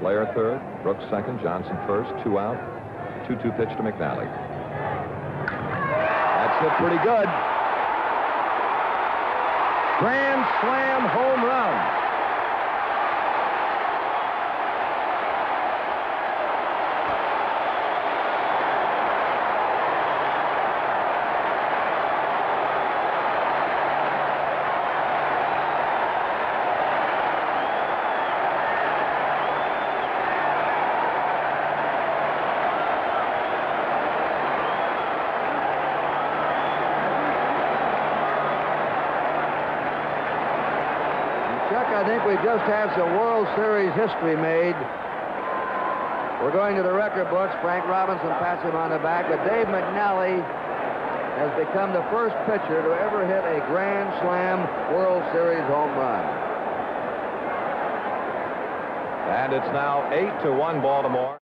Blair third, Brooks second, Johnson first, two out, 2-2 pitch to McNally. That's hit pretty good. Grand slam home run. I think we just have some World Series history made. We're going to the record books. Frank Robinson pats him on the back, but Dave McNally has become the first pitcher to ever hit a Grand Slam World Series home run. And it's now 8-1 Baltimore.